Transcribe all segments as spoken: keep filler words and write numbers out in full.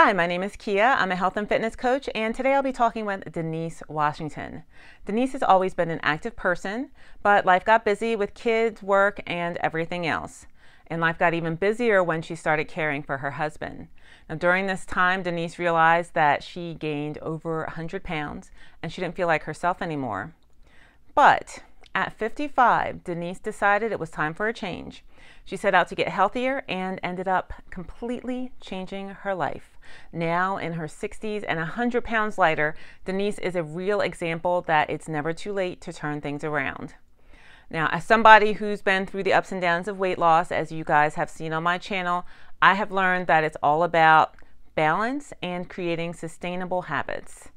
Hi, my name is Kia. I'm a health and fitness coach, and today I'll be talking with Denise Washington. Denise has always been an active person, but life got busy with kids, work, and everything else. And life got even busier when she started caring for her husband. Now, during this time, Denise realized that she gained over one hundred pounds, and she didn't feel like herself anymore. But at fifty-five, Denise decided it was time for a change. She set out to get healthier and ended up completely changing her life. Now in her sixties and one hundred pounds lighter, Denise is a real example that it's never too late to turn things around. Now, as somebody who's been through the ups and downs of weight loss, as you guys have seen on my channel, I have learned that it's all about balance and creating sustainable habits.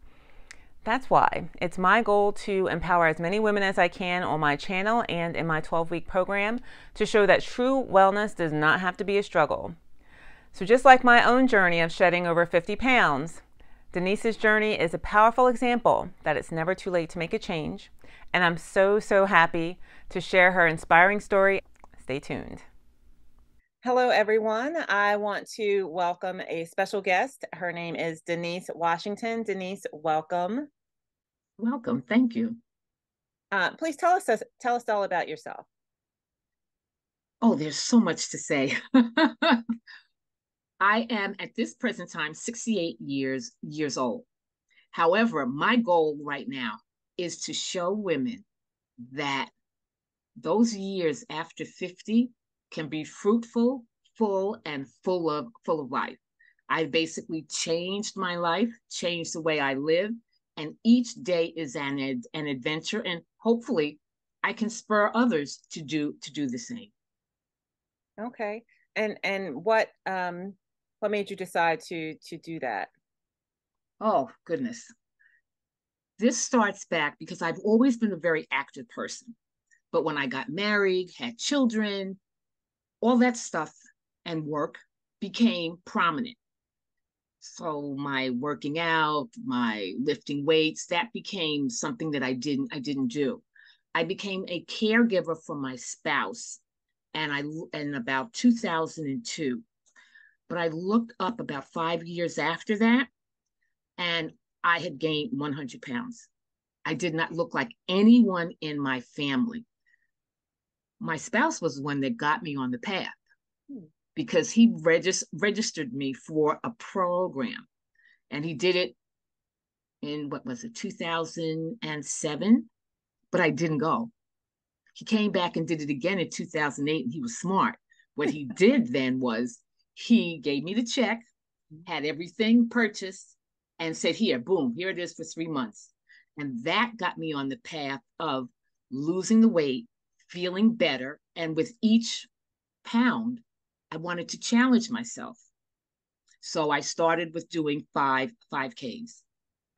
That's why it's my goal to empower as many women as I can on my channel and in my twelve-week program to show that true wellness does not have to be a struggle. So just like my own journey of shedding over fifty pounds, Denise's journey is a powerful example that it's never too late to make a change. And I'm so, so happy to share her inspiring story. Stay tuned. Hello, everyone. I want to welcome a special guest. Her name is Denise Washington. Denise, welcome. Welcome. Thank you. Uh, please tell us tell us all about yourself. Oh, there's so much to say. I am at this present time sixty-eight years years old. However, my goal right now is to show women that those years after fifty can be fruitful, full, and full of full of life. I basically changed my life, changed the way I live, and each day is an an adventure. And hopefully, I can spur others to do to do the same. Okay, and and what um what made you decide to to do that? Oh goodness, this starts back because I've always been a very active person, but when I got married, had children, all that stuff and work became prominent. So my working out, my lifting weights, that became something that I didn't, I didn't do. I became a caregiver for my spouse, and I in about two thousand two. But I looked up about five years after that, and I had gained one hundred pounds. I did not look like anyone in my family. My spouse was the one that got me on the path because he regis registered me for a program, and he did it in, what was it, two thousand seven, but I didn't go. He came back and did it again in two thousand eight, and he was smart. What he did then was he gave me the check, had everything purchased, and said, here, boom, here it is for three months. And that got me on the path of losing the weight, feeling better, and with each pound, I wanted to challenge myself. So I started with doing five 5Ks.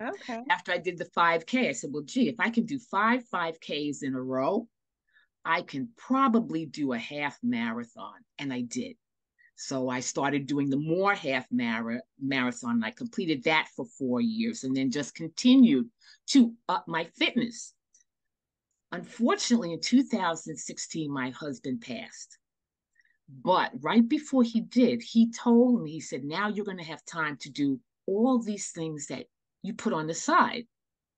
Okay. After I did the five K, I said, well, gee, if I can do five 5Ks in a row, I can probably do a half marathon. And I did. So I started doing the more half mar marathon, and I completed that for four years and then just continued to up my fitness. Unfortunately, in two thousand sixteen, my husband passed. But right before he did, he told me, he said, now you're going to have time to do all these things that you put on the side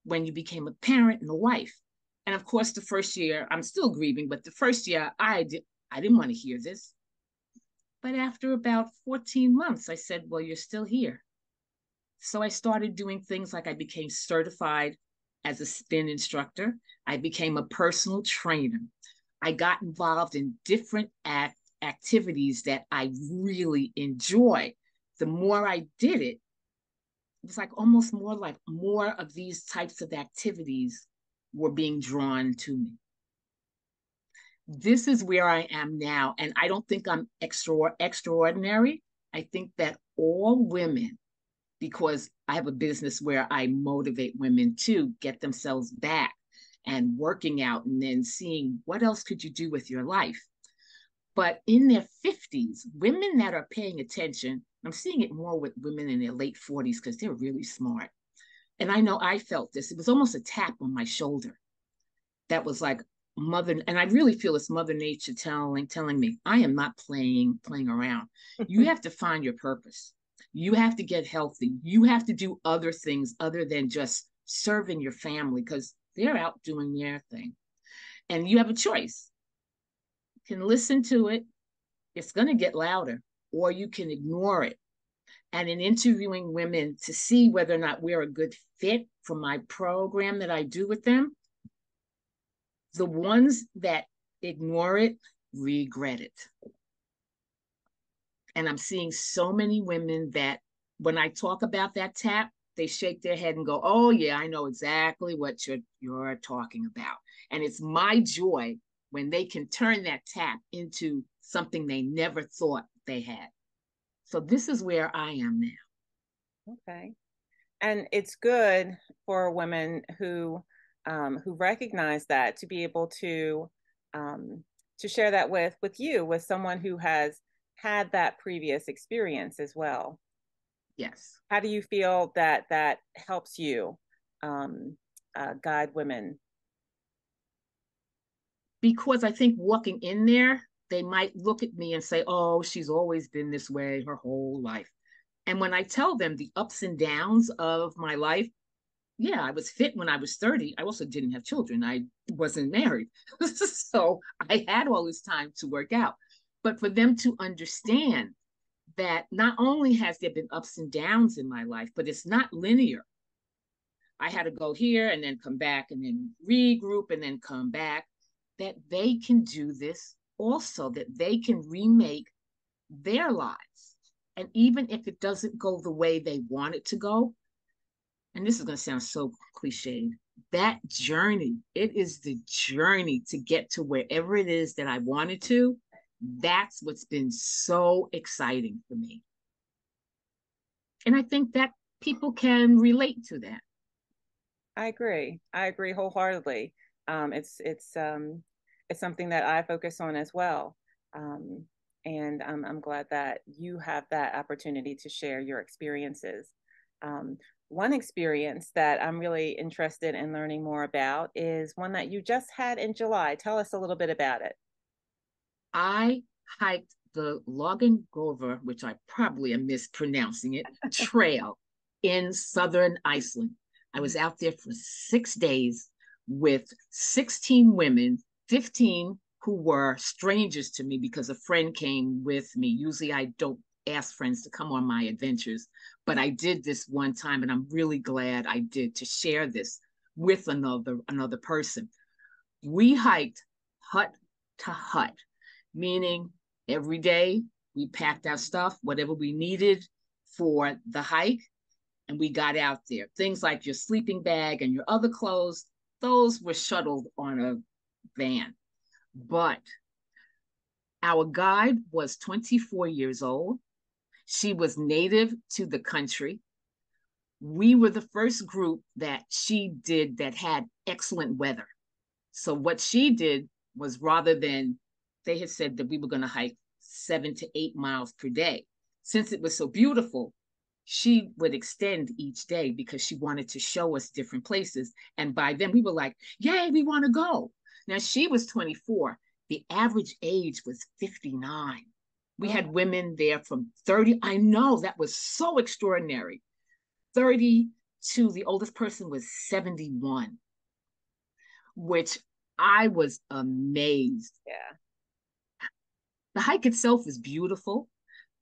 when you became a parent and a wife. And of course, the first year, I'm still grieving, but the first year, I, did, I didn't want to hear this. But after about fourteen months, I said, well, you're still here. So I started doing things like I became certified as a spin instructor. I became a personal trainer. I got involved in different act activities that I really enjoy. The more I did it, it was like almost more like more of these types of activities were being drawn to me. This is where I am now. And I don't think I'm extra extraordinary. I think that all women, because I have a business where I motivate women to get themselves back and working out and then seeing what else could you do with your life. But in their fifties, women that are paying attention, I'm seeing it more with women in their late forties because they're really smart. And I know I felt this. It was almost a tap on my shoulder. That was like mother, and I really feel it's Mother Nature telling telling me, I am not playing, playing around. You have to find your purpose. You have to get healthy. You have to do other things other than just serving your family, because they're out doing their thing. And you have a choice. You can listen to it. It's going to get louder, or you can ignore it. And in interviewing women to see whether or not we're a good fit for my program that I do with them, the ones that ignore it regret it. And I'm seeing so many women that when I talk about that tap, they shake their head and go, oh yeah, I know exactly what you're, you're talking about. And it's my joy when they can turn that tap into something they never thought they had. So this is where I am now. Okay. And it's good for women who um, who recognize that, to be able to um, to share that with with you, with someone who has had that previous experience as well. Yes. How do you feel that that helps you um, uh, guide women? Because I think walking in there, they might look at me and say, oh, she's always been this way her whole life. And when I tell them the ups and downs of my life, yeah, I was fit when I was thirty. I also didn't have children. I wasn't married. So I had all this time to work out. But for them to understand that not only has there been ups and downs in my life, but it's not linear. I had to go here and then come back and then regroup and then come back, that they can do this also, that they can remake their lives. And even if it doesn't go the way they want it to go, and this is going to sound so cliched, that journey, it is the journey to get to wherever it is that I wanted to. That's what's been so exciting for me. And I think that people can relate to that. I agree. I agree wholeheartedly. Um, it's, it's, um, it's something that I focus on as well. Um, and I'm, I'm glad that you have that opportunity to share your experiences. Um, one experience that I'm really interested in learning more about is one that you just had in July. Tell us a little bit about it. I hiked the Laugavegur, which I probably am mispronouncing it, trail in southern Iceland. I was out there for six days with sixteen women, fifteen who were strangers to me because a friend came with me. Usually I don't ask friends to come on my adventures, but I did this one time, and I'm really glad I did, to share this with another, another person. We hiked hut to hut, meaning every day we packed our stuff, whatever we needed for the hike, and we got out there. Things like your sleeping bag and your other clothes, those were shuttled on a van. But our guide was twenty-four years old. She was native to the country. We were the first group that she did that had excellent weather. So what she did was, rather than, they had said that we were going to hike seven to eight miles per day, since it was so beautiful, she would extend each day because she wanted to show us different places. And by then we were like, yay, we want to go. Now, she was twenty-four. The average age was fifty-nine. We had women there from thirty. I know, that was so extraordinary. thirty to the oldest person was seventy-one, which I was amazed. Yeah. The hike itself was beautiful.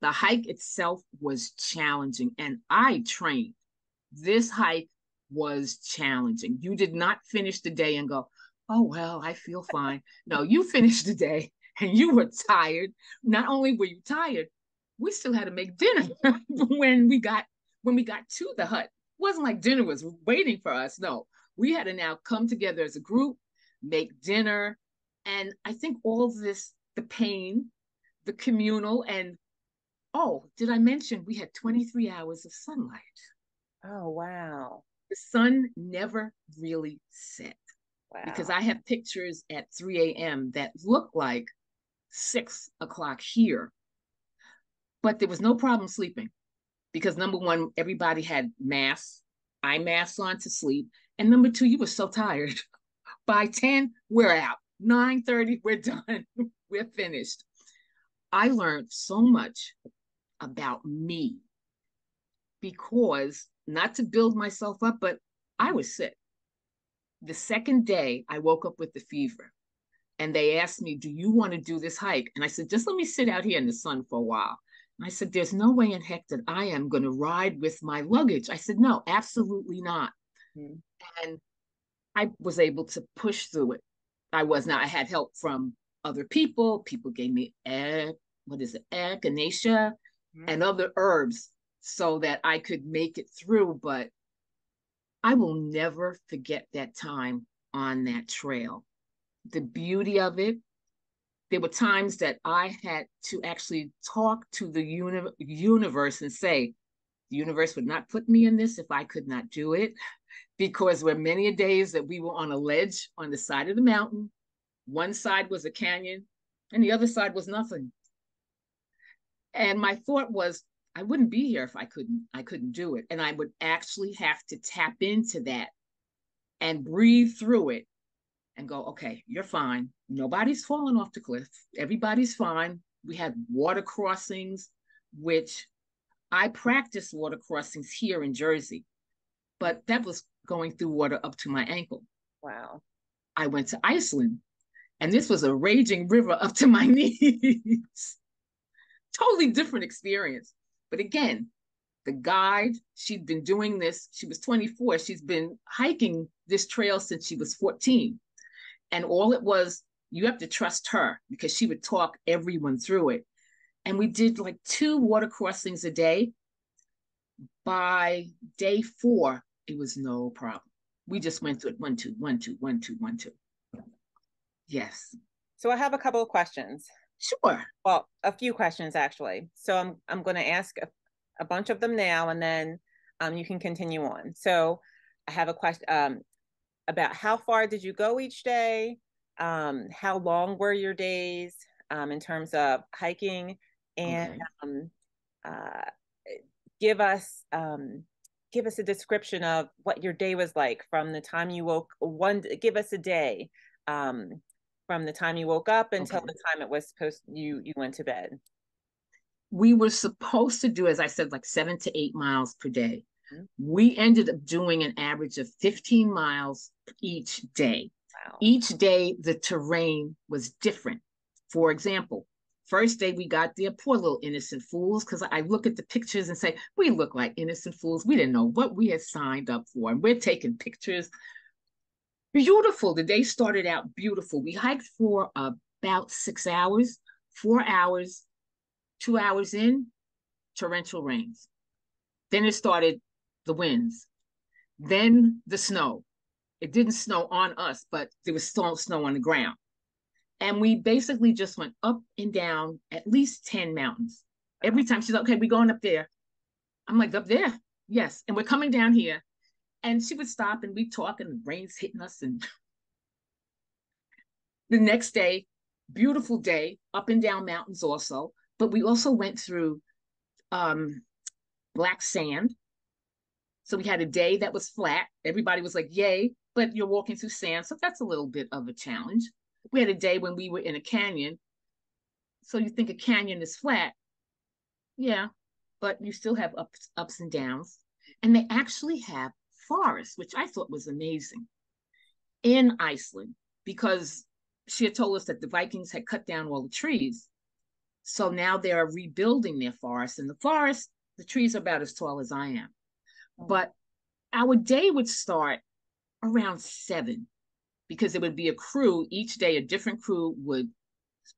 The hike itself was challenging, and I trained. This hike was challenging. You did not finish the day and go, oh, well, I feel fine. No, you finished the day and you were tired. Not only were you tired, we still had to make dinner when we got when we got to the hut. It wasn't like dinner was waiting for us. No, we had to now come together as a group, make dinner. And I think all this, the pain, the communal, and oh, did I mention we had twenty-three hours of sunlight? Oh, wow. The sun never really set. Wow. Because I have pictures at three a m that look like six o'clock here. But there was no problem sleeping because, number one, everybody had masks, eye masks on to sleep. And number two, you were so tired. By ten, we're out. nine thirty, we're done. We're finished. I learned so much about me because, not to build myself up, but I was sick. The second day I woke up with the fever, and they asked me, do you want to do this hike? And I said, just let me sit out here in the sun for a while. And I said, there's no way in heck that I am going to ride with my luggage. I said, no, absolutely not. Mm-hmm. And I was able to push through it. I was now, I had help from other people. People gave me, eh, what is it, echinacea, mm-hmm. and other herbs so that I could make it through. But I will never forget that time on that trail. The beauty of it, there were times that I had to actually talk to the uni universe and say, the universe would not put me in this if I could not do it. Because there were many days that we were on a ledge on the side of the mountain. One side was a canyon and the other side was nothing. And my thought was, I wouldn't be here if I couldn't, I couldn't do it. And I would actually have to tap into that and breathe through it and go, okay, you're fine. Nobody's falling off the cliff. Everybody's fine. We had water crossings, which I practiced water crossings here in Jersey, but that was going through water up to my ankle. Wow. I went to Iceland, and this was a raging river up to my knees. Totally different experience. But again, the guide, she'd been doing this. She was twenty-four. She's been hiking this trail since she was fourteen. And all it was, you have to trust her because she would talk everyone through it. And we did like two water crossings a day. By day four, it was no problem. We just went through it one, two, one, two, one, two, one, two. Yes. So I have a couple of questions. Sure. Well, a few questions actually. So I'm I'm going to ask a, a bunch of them now, and then um, you can continue on. So I have a question um, about how far did you go each day? Um, how long were your days um, in terms of hiking? And okay. um, uh, give us um, give us a description of what your day was like from the time you woke. One, give us a day. Um, From the time you woke up until okay. the time it was supposed you you went to bed. We were supposed to do, as I said, like seven to eight miles per day. Mm-hmm. We ended up doing an average of fifteen miles each day. Wow. Each day, the terrain was different. For example, first day we got there, poor little innocent fools, because I look at the pictures and say, we look like innocent fools. We didn't know what we had signed up for, and we're taking pictures. Beautiful. The day started out beautiful. We hiked for about six hours, four hours, two hours in, torrential rains. Then it started the winds, then the snow. It didn't snow on us, but there was still snow on the ground. And we basically just went up and down at least ten mountains. Every time she's like, okay, we're going up there. I'm like, up there? Yes. And we're coming down here. And she would stop and we'd talk, and the rain's hitting us. And the next day, beautiful day, up and down mountains also. But we also went through um, black sand. So we had a day that was flat. Everybody was like, yay, but you're walking through sand. So that's a little bit of a challenge. We had a day when we were in a canyon. So you think a canyon is flat. Yeah, but you still have ups, ups and downs. And they actually have forest, which I thought was amazing, in Iceland, because she had told us that the Vikings had cut down all the trees. So now they are rebuilding their forest. And the forest, the trees are about as tall as I am. But our day would start around seven, because it would be a crew. Each day, a different crew would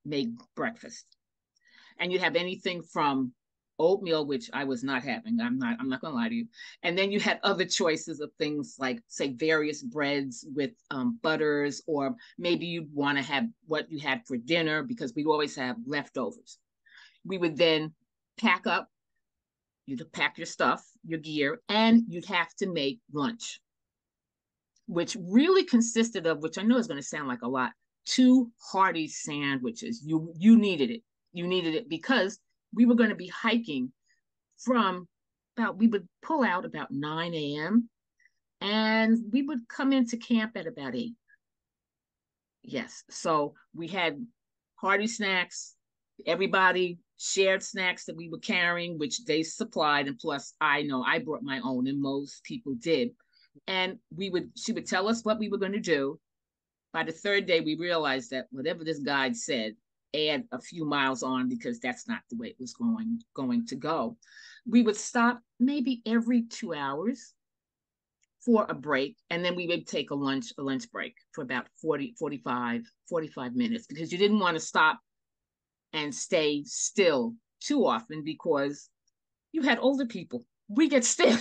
make breakfast. And you'd have anything from oatmeal, which I was not having. I'm not, I'm not gonna lie to you. And then you had other choices of things like, say, various breads with um, butters, or maybe you'd wanna have what you had for dinner, because we always have leftovers. We would then pack up, you'd pack your stuff, your gear, and you'd have to make lunch, which really consisted of, which I know is gonna sound like a lot, two hearty sandwiches. You, you needed it. You needed it because we were going to be hiking from about, we would pull out about nine A M and we would come into camp at about eight. Yes. So we had hearty snacks. Everybody shared snacks that we were carrying, which they supplied. And plus, I know I brought my own and most people did. And we would, she would tell us what we were going to do. By the third day, we realized that whatever this guide said, add a few miles on, because that's not the way it was going, going to go. We would stop maybe every two hours for a break. And then we would take a lunch, a lunch break for about forty, forty-five, forty-five minutes, because you didn't want to stop and stay still too often, because you had older people. We get still.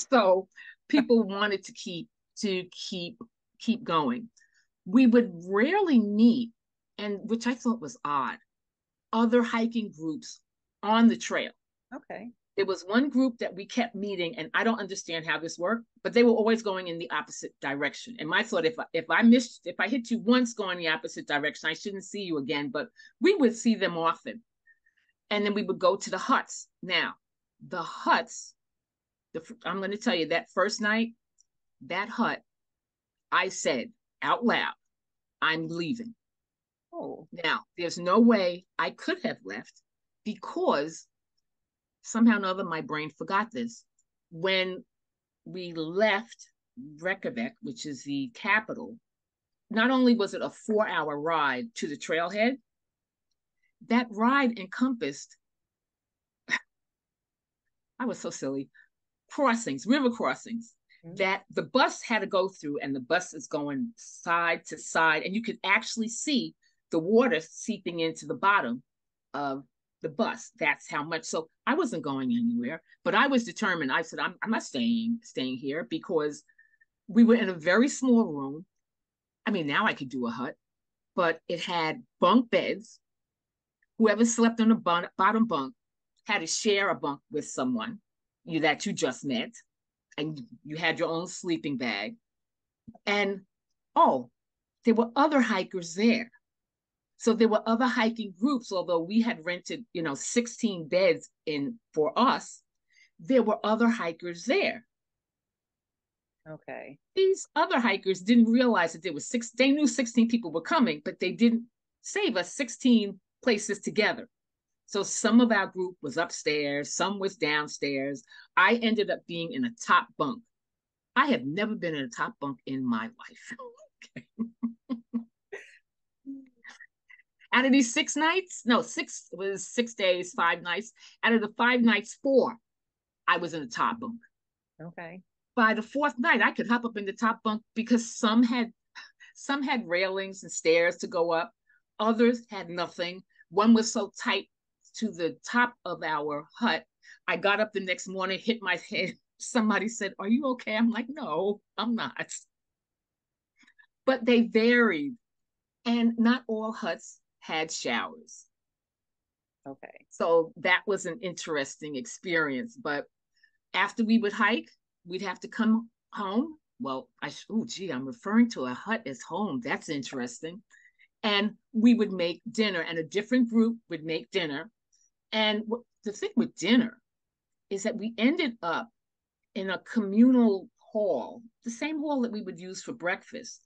So people wanted to keep, to keep, keep going. We would rarely meet, and which I thought was odd, other hiking groups on the trail. Okay. There was one group that we kept meeting, and I don't understand how this worked, but they were always going in the opposite direction. And my thought, if I, if I missed, if I hit you once going the opposite direction, I shouldn't see you again, but we would see them often. And then we would go to the huts. Now, the huts, the, I'm going to tell you, that first night, that hut, I said out loud, I'm leaving. Oh. Now, there's no way I could have left, because somehow or another, my brain forgot this. When we left Reykjavik, which is the capital, not only was it a four-hour ride to the trailhead, that ride encompassed, I was so silly, crossings, river crossings, mm-hmm. that the bus had to go through, and the bus is going side to side, and you could actually see the water seeping into the bottom of the bus. That's how much. So I wasn't going anywhere, but I was determined. I said, I'm, I'm not staying, staying here, because we were in a very small room. I mean, now I could do a hut, but it had bunk beds. Whoever slept on the bon- bottom bunk had to share a bunk with someone you, that you just met, and you had your own sleeping bag. And, oh, there were other hikers there. So there were other hiking groups, although we had rented, you know, sixteen beds in for us, there were other hikers there. Okay. These other hikers didn't realize that there was six, they knew sixteen people were coming, but they didn't save us sixteen places together. So some of our group was upstairs, some was downstairs. I ended up being in a top bunk. I have never been in a top bunk in my life. Okay. Out of these six nights, no, six it was six days, five nights. Out of the five nights, four, I was in the top bunk. Okay. By the fourth night, I could hop up in the top bunk, because some had, some had railings and stairs to go up. Others had nothing. One was so tight to the top of our hut. I got up the next morning, hit my head. Somebody said, "Are you okay?" I'm like, "No, I'm not." But they varied, and not all huts had showers. Okay. So that was an interesting experience. But after we would hike, we'd have to come home. Well, I, oh, gee, I'm referring to a hut as home. That's interesting. And we would make dinner, and a different group would make dinner. And w- the thing with dinner is that we ended up in a communal hall, the same hall that we would use for breakfast.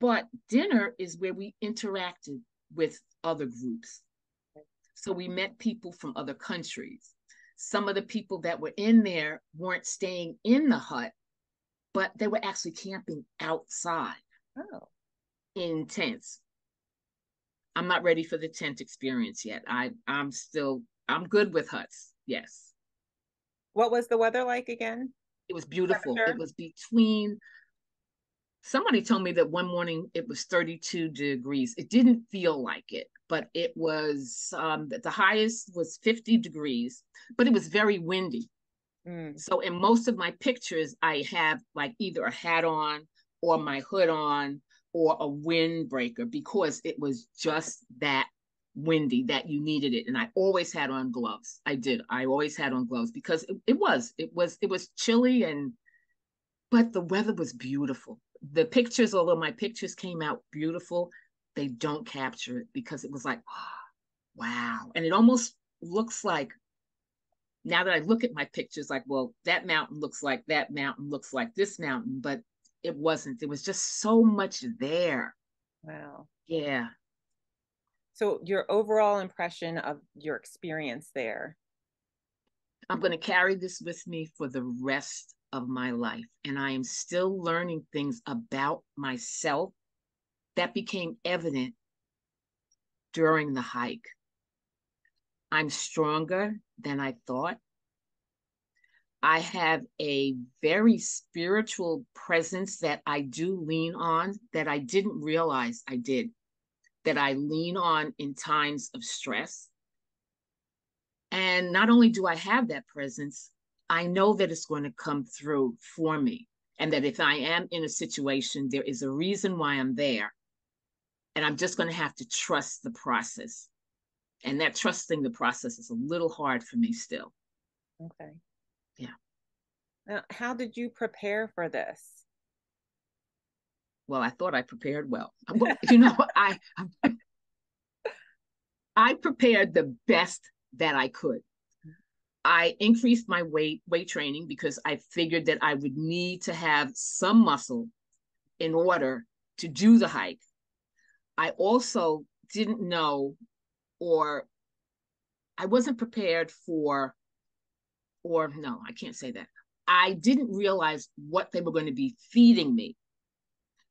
But dinner is where we interacted with other groups. So we met people from other countries. Some of the people that were in there weren't staying in the hut, but they were actually camping outside. Oh. In tents. I'm not ready for the tent experience yet. I, I'm still, I'm good with huts. Yes. What was the weather like again? It was beautiful. Temperature? It was between... Somebody told me that one morning it was thirty-two degrees. It didn't feel like it, but it was, um, the highest was fifty degrees, but it was very windy. Mm. So in most of my pictures, I have like either a hat on or my hood on or a windbreaker, because it was just that windy that you needed it. And I always had on gloves. I did. I always had on gloves because it, it was, it was, it was chilly, and, but the weather was beautiful. The pictures, although my pictures came out beautiful, they don't capture it, because it was like, oh, wow. And it almost looks like, now that I look at my pictures, like, well, that mountain looks like that mountain looks like this mountain, but it wasn't. There was just so much there. Wow. Yeah. So your overall impression of your experience there. I'm going to carry this with me for the rest of my life. And I am still learning things about myself that became evident during the hike. I'm stronger than I thought. I have a very spiritual presence that I do lean on, that I didn't realize I did, that I lean on in times of stress. And not only do I have that presence, I know that it's going to come through for me. And that if I am in a situation, there is a reason why I'm there. And I'm just going to have to trust the process. And that trusting the process is a little hard for me still. Okay. Yeah. Now, how did you prepare for this? Well, I thought I prepared well. You know, I I prepared the best that I could. I increased my weight weight training because I figured that I would need to have some muscle in order to do the hike. I also didn't know, or I wasn't prepared for, or no, I can't say that. I didn't realize what they were going to be feeding me.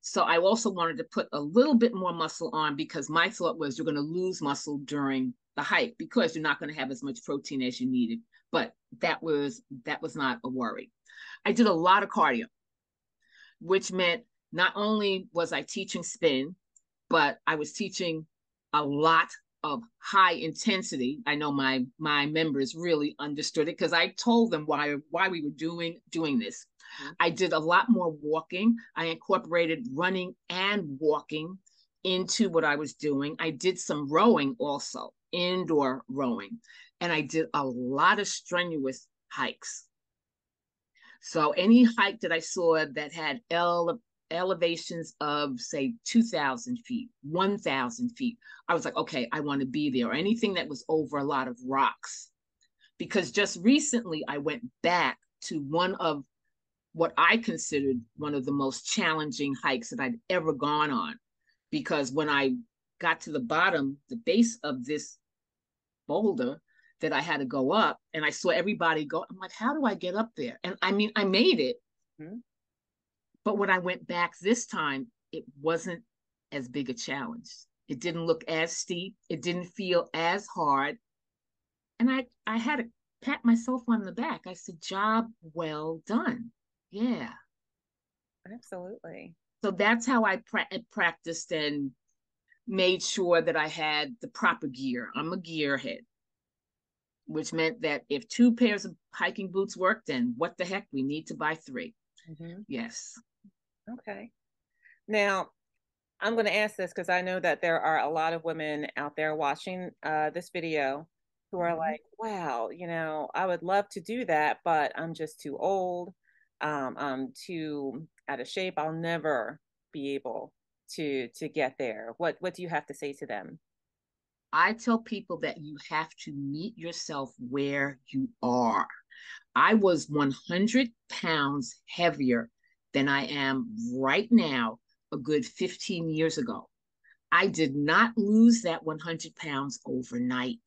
So I also wanted to put a little bit more muscle on because my thought was you're going to lose muscle during the hike because you're not going to have as much protein as you needed. But that was, that was not a worry. I did a lot of cardio, which meant not only was I teaching spin, but I was teaching a lot of high intensity. I know my my members really understood it because I told them why why we were doing doing this. Mm-hmm. I did a lot more walking. I incorporated running and walking into what I was doing. I did some rowing also, indoor rowing, and I did a lot of strenuous hikes. So any hike that I saw that had L elevations of, say, two thousand feet, one thousand feet. I was like, okay, I want to be there. Or anything that was over a lot of rocks. Because just recently, I went back to one of what I considered one of the most challenging hikes that I'd ever gone on. Because when I got to the bottom, the base of this boulder that I had to go up, and I saw everybody go, I'm like, how do I get up there? And I mean, I made it. Mm-hmm. But when I went back this time, it wasn't as big a challenge. It didn't look as steep. It didn't feel as hard. And I, I had to pat myself on the back. I said, job well done. Yeah. Absolutely. So that's how I pra- practiced and made sure that I had the proper gear. I'm a gearhead, which meant that if two pairs of hiking boots worked, then what the heck? We need to buy three. Mm-hmm. Yes. Okay. Now, I'm going to ask this because I know that there are a lot of women out there watching uh, this video who are like, wow, you know, I would love to do that, but I'm just too old. Um, I'm too out of shape. I'll never be able to to get there. What, what do you have to say to them? I tell people that you have to meet yourself where you are. I was one hundred pounds heavier than I am right now, a good fifteen years ago. I did not lose that one hundred pounds overnight.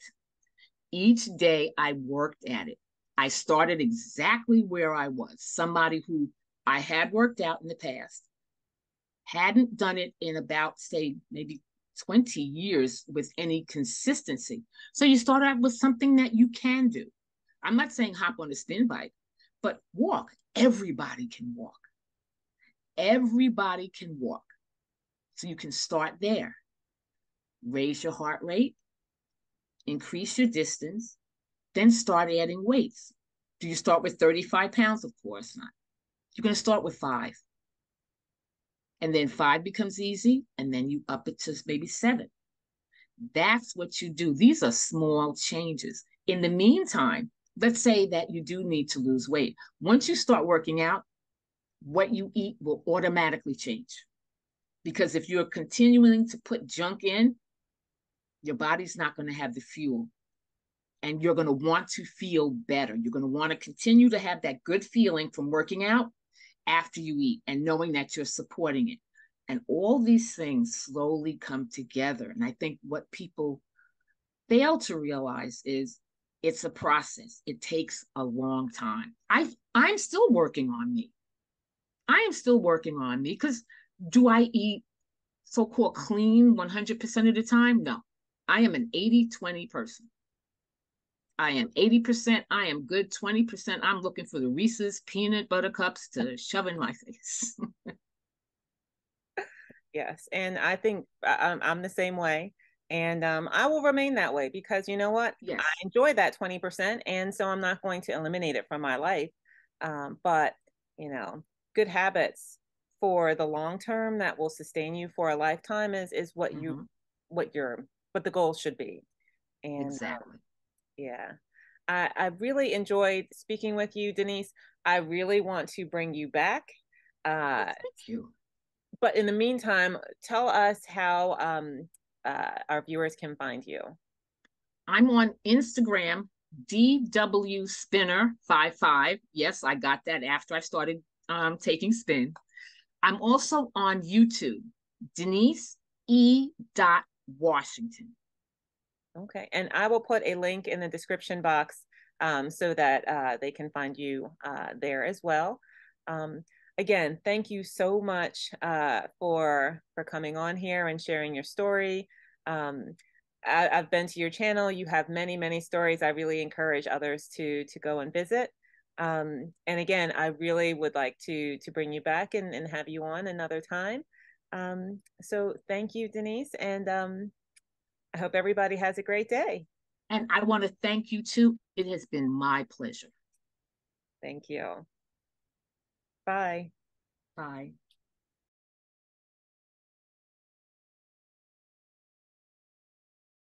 Each day I worked at it. I started exactly where I was, somebody who I had worked out in the past, hadn't done it in about, say, maybe twenty years with any consistency. So you start out with something that you can do. I'm not saying hop on a spin bike, but walk. Everybody can walk. Everybody can walk. So you can start there. Raise your heart rate, increase your distance, then start adding weights. Do you start with thirty-five pounds? Of course not. You're going to start with five. And then five becomes easy, and then you up it to maybe seven. That's what you do. These are small changes. In the meantime, let's say that you do need to lose weight. Once you start working out, what you eat will automatically change. Because if you're continuing to put junk in, your body's not going to have the fuel. And you're going to want to feel better. You're going to want to continue to have that good feeling from working out after you eat and knowing that you're supporting it. And all these things slowly come together. And I think what people fail to realize is it's a process. It takes a long time. I, I'm still working on me. I am still working on me, because do I eat so-called clean one hundred percent of the time? No. I am an eighty twenty person. I am eighty percent. I am good. twenty percent. I'm looking for the Reese's peanut butter cups to shove in my face. Yes. And I think I'm, I'm the same way. And um, I will remain that way, because you know what? Yes. I enjoy that twenty percent. And so I'm not going to eliminate it from my life. Um, but, you know, good habits for the long term that will sustain you for a lifetime is, is what mm-hmm. you, what your, what the goal should be. And exactly. Um, yeah. I, I really enjoyed speaking with you, Denise. I really want to bring you back. Uh, Thank you. But in the meantime, tell us how um, uh, our viewers can find you. I'm on Instagram, D W Spinner five five. Yes, I got that after I started um, taking spin. I'm also on YouTube, Denise E. Washington. Okay, and I will put a link in the description box um, so that uh, they can find you uh, there as well. Um, again, thank you so much uh, for for coming on here and sharing your story. Um, I, I've been to your channel. You have many, many stories. I really encourage others to to go and visit. Um, and again, I really would like to to bring you back and, and have you on another time. Um, so thank you, Denise. And um, I hope everybody has a great day. And I want to thank you too. It has been my pleasure. Thank you. Bye. Bye.